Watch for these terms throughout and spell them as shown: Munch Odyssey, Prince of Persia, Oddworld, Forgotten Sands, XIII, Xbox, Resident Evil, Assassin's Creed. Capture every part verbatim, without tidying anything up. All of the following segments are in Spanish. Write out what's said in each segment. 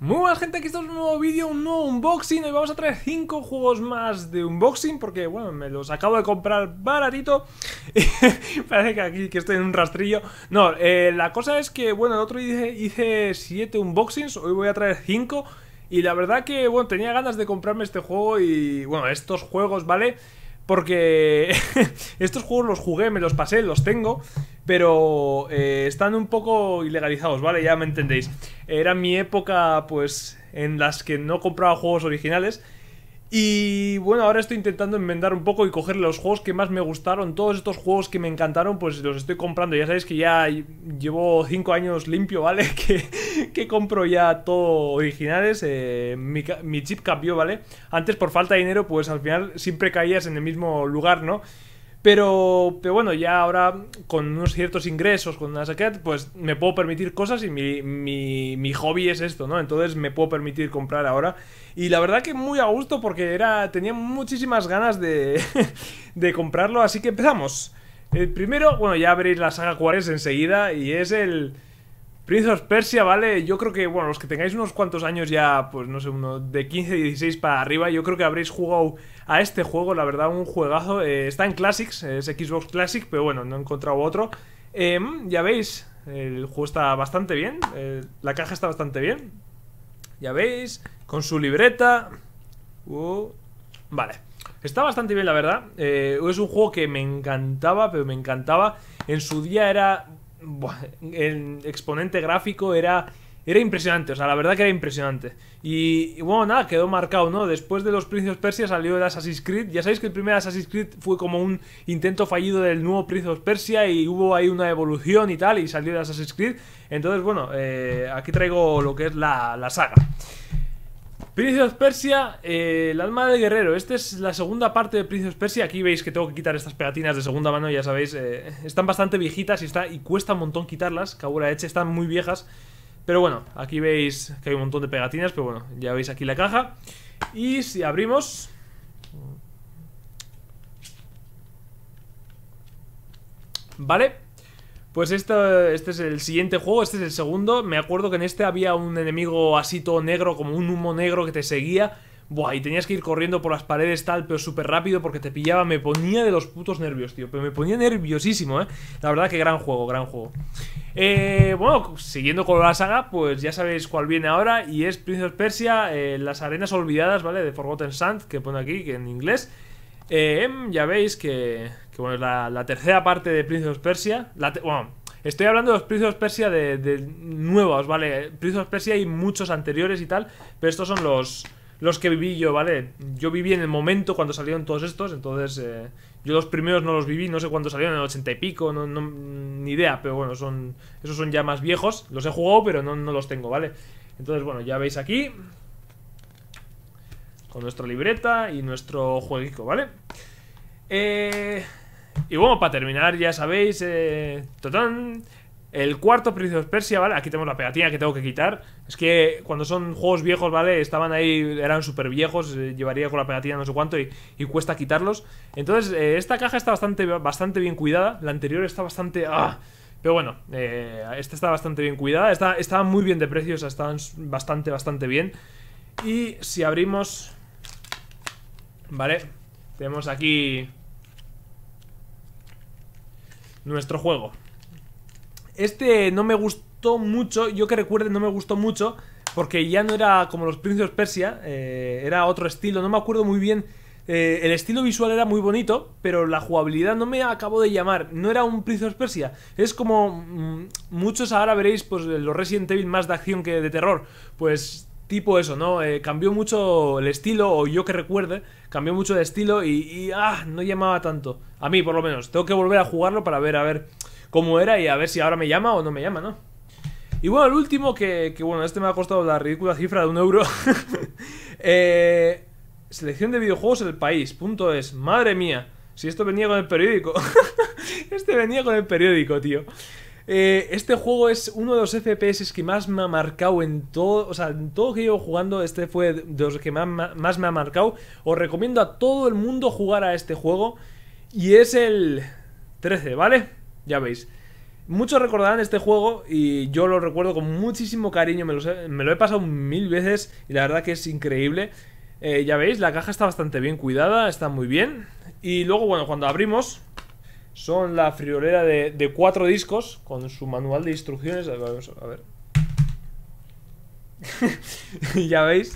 Muy buenas gente, aquí estamos en un nuevo vídeo, un nuevo unboxing. Hoy vamos a traer cinco juegos más de unboxing porque, bueno, me los acabo de comprar baratito. Parece que aquí que estoy en un rastrillo. No, eh, la cosa es que, bueno, el otro hice siete unboxings, hoy voy a traer cinco. Y la verdad que, bueno, tenía ganas de comprarme este juego y, bueno, estos juegos, ¿vale? Porque estos juegos los jugué, me los pasé, los tengo. Pero eh, están un poco ilegalizados, ¿vale? Ya me entendéis. Era mi época, pues, en las que no compraba juegos originales. Y bueno, ahora estoy intentando enmendar un poco y coger los juegos que más me gustaron. Todos estos juegos que me encantaron, pues los estoy comprando. Ya sabéis que ya llevo cinco años limpio, ¿vale? Que, que compro ya todo originales. Eh, mi, mi chip cambió, ¿vale? Antes, por falta de dinero, pues al final siempre caías en el mismo lugar, ¿no? Pero, pero bueno, ya ahora con unos ciertos ingresos, con una saqueta, pues me puedo permitir cosas y mi, mi, mi hobby es esto, ¿no? Entonces me puedo permitir comprar ahora. Y la verdad que muy a gusto porque era tenía muchísimas ganas de, de comprarlo, así que empezamos. El primero, bueno, ya veréis la saga cuál es enseguida y es el Prince of Persia, ¿vale? Yo creo que, bueno, los que tengáis unos cuantos años ya, pues no sé, uno de quince, dieciséis para arriba, yo creo que habréis jugado a este juego, la verdad, un juegazo. Eh, está en Classics, es Xbox Classic, pero bueno, no he encontrado otro. Eh, ya veis, el juego está bastante bien, eh, la caja está bastante bien. Ya veis, con su libreta. Uh, vale, está bastante bien, la verdad. Eh, es un juego que me encantaba, pero me encantaba. En su día era... Buah, el exponente gráfico era... Era impresionante, o sea, la verdad que era impresionante. Y, y bueno, nada, quedó marcado, ¿no? Después de los Prince of Persia salió el Assassin's Creed. Ya sabéis que el primer Assassin's Creed fue como un intento fallido del nuevo Prince of Persia y hubo ahí una evolución y tal, y salió el Assassin's Creed. Entonces, bueno, eh, aquí traigo lo que es la, la saga. Prince of Persia, eh, el alma del guerrero. Esta es la segunda parte de Prince of Persia. Aquí veis que tengo que quitar estas pegatinas de segunda mano, ya sabéis. Eh, están bastante viejitas y, está, y cuesta un montón quitarlas. Cabura hecha, están muy viejas. Pero bueno, aquí veis que hay un montón de pegatinas, pero bueno, ya veis aquí la caja. Y si abrimos... Vale, pues este, este es el siguiente juego, este es el segundo. Me acuerdo que en este había un enemigo así todo negro, como un humo negro que te seguía. Buah, y tenías que ir corriendo por las paredes tal, pero súper rápido porque te pillaba. Me ponía de los putos nervios, tío, pero me ponía nerviosísimo, eh. La verdad que gran juego, gran juego. Eh, bueno, siguiendo con la saga, pues ya sabéis cuál viene ahora y es Prince of Persia, eh, las arenas olvidadas, ¿vale? De Forgotten Sands, que pone aquí, que en inglés. Eh, ya veis que, que bueno, es la, la tercera parte de Prince of Persia. La bueno, estoy hablando de los Prince of Persia de, de nuevos, ¿vale? Prince of Persia hay muchos anteriores y tal, pero estos son los... Los que viví yo, ¿vale? Yo viví en el momento cuando salieron todos estos, entonces eh, yo los primeros no los viví, no sé cuándo salieron, en el ochenta y pico, no, no, ni idea, pero bueno, son esos son ya más viejos, los he jugado pero no, no los tengo, ¿vale? Entonces, bueno, ya veis aquí, con nuestra libreta y nuestro jueguico, ¿vale? Eh, y bueno, para terminar, ya sabéis, eh, ¡tatán! El cuarto Prince of Persia, ¿vale? Aquí tenemos la pegatina que tengo que quitar. Es que cuando son juegos viejos, ¿vale? Estaban ahí, eran súper viejos, eh, llevaría con la pegatina no sé cuánto y, y cuesta quitarlos. Entonces, eh, esta caja está bastante, bastante bien cuidada. La anterior está bastante... ¡ah! Pero bueno, eh, esta está bastante bien cuidada. Está, estaba muy bien de precio, o sea, estaban bastante, bastante bien. Y si abrimos... Vale, tenemos aquí... nuestro juego. Este no me gustó mucho, yo que recuerde no me gustó mucho, porque ya no era como los Prince of Persia, eh, era otro estilo, no me acuerdo muy bien, eh, el estilo visual era muy bonito, pero la jugabilidad no me acabó de llamar, no era un Prince of Persia, es como mmm, muchos ahora veréis pues los Resident Evil más de acción que de terror, pues... Tipo eso, ¿no? Eh, cambió mucho el estilo, o yo que recuerde, cambió mucho de estilo y, y... ¡ah! No llamaba tanto. A mí, por lo menos. Tengo que volver a jugarlo para ver, a ver cómo era y a ver si ahora me llama o no me llama, ¿no? Y bueno, el último que, que bueno, este me ha costado la ridícula cifra de un euro. eh, selección de videojuegos El País, punto es. Madre mía, si esto venía con el periódico. Este venía con el periódico, tío. Eh, este juego es uno de los F P S que más me ha marcado en todo, o sea, en todo que llevo jugando, este fue de los que más, más me ha marcado. Os recomiendo a todo el mundo jugar a este juego y es el trece, ¿vale? Ya veis. Muchos recordarán este juego y yo lo recuerdo con muchísimo cariño, me, los he, me lo he pasado mil veces y la verdad que es increíble. Eh, ya veis, la caja está bastante bien cuidada, está muy bien. Y luego, bueno, cuando abrimos, son la friolera de, de cuatro discos con su manual de instrucciones. Vamos a ver. Ya veis,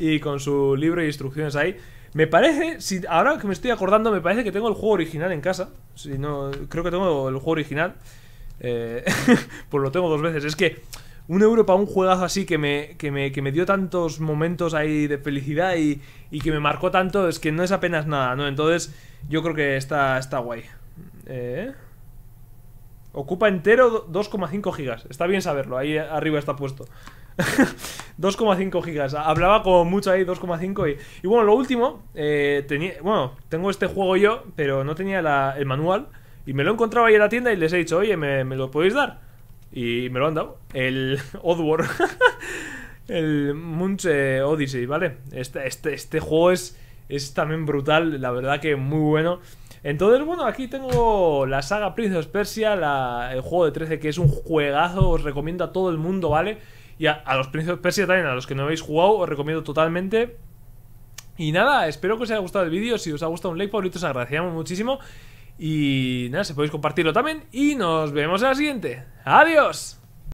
y con su libro de instrucciones ahí. Me parece, si, ahora que me estoy acordando, me parece que tengo el juego original en casa. Si no, creo que tengo el juego original. Eh, pues lo tengo dos veces. Es que un euro para un juegazo así que me, que me, que me dio tantos momentos ahí de felicidad y, y que me marcó tanto, es que no es apenas nada, ¿no? Entonces yo creo que está, está guay. Eh, ocupa entero dos coma cinco gigas. Está bien saberlo, ahí arriba está puesto. dos coma cinco gigas. Hablaba como mucho ahí, dos coma cinco. Y, y bueno, lo último, eh, tenía, bueno, tengo este juego yo, pero no tenía la, el manual. Y me lo he encontrado ahí en la tienda y les he dicho, oye, ¿me, me lo podéis dar? Y me lo han dado. El Oddworld. El Munch Odyssey, ¿vale? Este, este, este juego es, es también brutal, la verdad que muy bueno. Entonces, bueno, aquí tengo la saga Prince of Persia, la, el juego de trece, que es un juegazo, os recomiendo a todo el mundo, ¿vale? Y a, a los Prince of Persia también, a los que no habéis jugado, os recomiendo totalmente. Y nada, espero que os haya gustado el vídeo. Si os ha gustado, un like, favorito, os agradecemos muchísimo. Y nada, si podéis compartirlo también. Y nos vemos en la siguiente. ¡Adiós!